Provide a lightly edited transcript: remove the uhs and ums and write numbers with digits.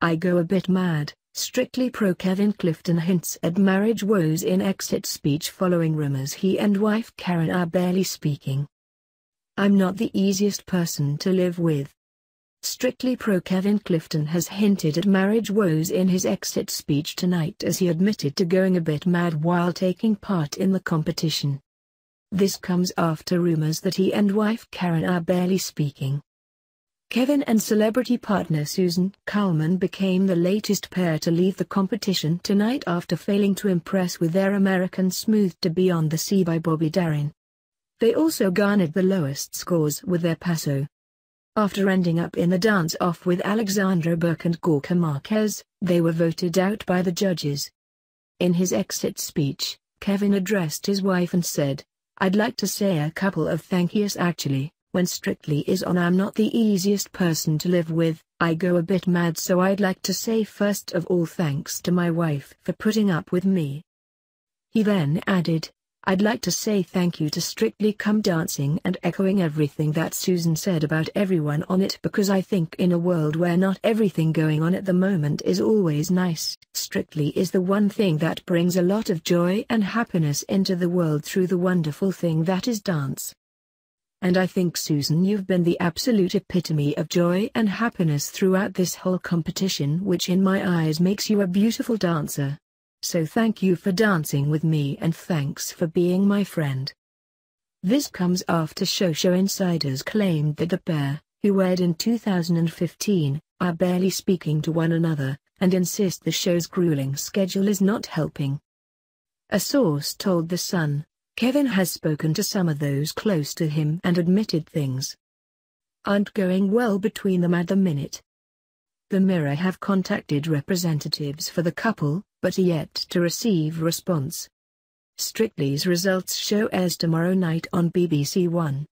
I go a bit mad, strictly pro Kevin Clifton hints at marriage woes in exit speech following rumors he and wife Karen are barely speaking. I'm not the easiest person to live with. Strictly pro Kevin Clifton has hinted at marriage woes in his exit speech tonight as he admitted to going a bit mad while taking part in the competition. This comes after rumors that he and wife Karen are barely speaking. Kevin and celebrity partner Susan Calman became the latest pair to leave the competition tonight after failing to impress with their American Smooth to Beyond the Sea by Bobby Darin. They also garnered the lowest scores with their paso. After ending up in the dance-off with Alexandra Burke and Gorka Marquez, they were voted out by the judges. In his exit speech, Kevin addressed his wife and said, "I'd like to say a couple of thank yous actually. When Strictly is on, I'm not the easiest person to live with, I go a bit mad, so I'd like to say first of all thanks to my wife for putting up with me." He then added, "I'd like to say thank you to Strictly Come Dancing," and echoing everything that Susan said about everyone on it, because I think in a world where not everything going on at the moment is always nice, Strictly is the one thing that brings a lot of joy and happiness into the world through the wonderful thing that is dance. "And I think, Susan, you've been the absolute epitome of joy and happiness throughout this whole competition, which in my eyes makes you a beautiful dancer. So thank you for dancing with me, and thanks for being my friend." This comes after show insiders claimed that the pair, who aired in 2015, are barely speaking to one another, and insist the show's grueling schedule is not helping. A source told The Sun, "Kevin has spoken to some of those close to him and admitted things aren't going well between them at the minute." The Mirror have contacted representatives for the couple, but are yet to receive response. Strictly's results show airs tomorrow night on BBC One.